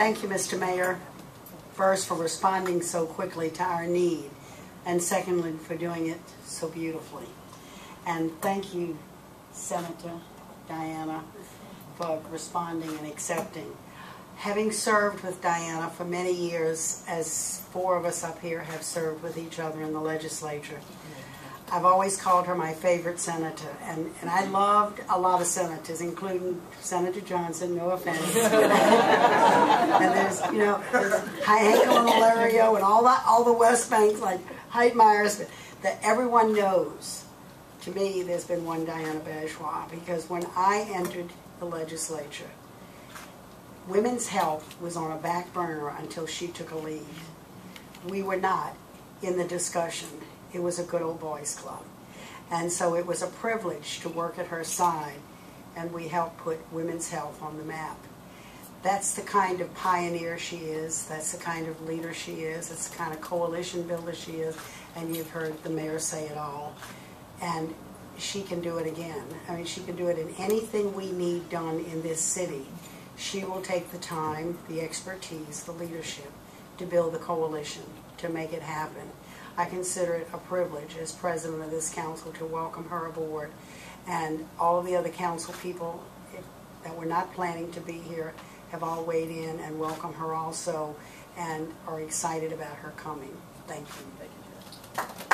Thank you, Mr. Mayor, first for responding so quickly to our need, and secondly for doing it so beautifully. And thank you, Senator Diana, for responding and accepting. Having served with Diana for many years, as four of us up here have served with each other in the legislature, I've always called her my favorite senator, and I loved a lot of senators, including Senator Johnson, no offense. And there's, you know, Hyanko and Hilario and all the West Banks, like Hyde Myers, but that everyone knows. To me, there's been one Diana Bajoie, because when I entered the legislature, women's health was on a back burner until she took a lead. We were not in the discussion. It was a good old boys club. And so it was a privilege to work at her side, and we helped put women's health on the map. That's the kind of pioneer she is, that's the kind of leader she is, that's the kind of coalition builder she is, and you've heard the mayor say it all. And she can do it again. I mean, she can do it in anything we need done in this city. She will take the time, the expertise, the leadership to build the coalition, to make it happen. I consider it a privilege as president of this council to welcome her aboard, and all the other council people that were not planning to be here have all weighed in and welcomed her also, and are excited about her coming. Thank you. Thank you, Judge.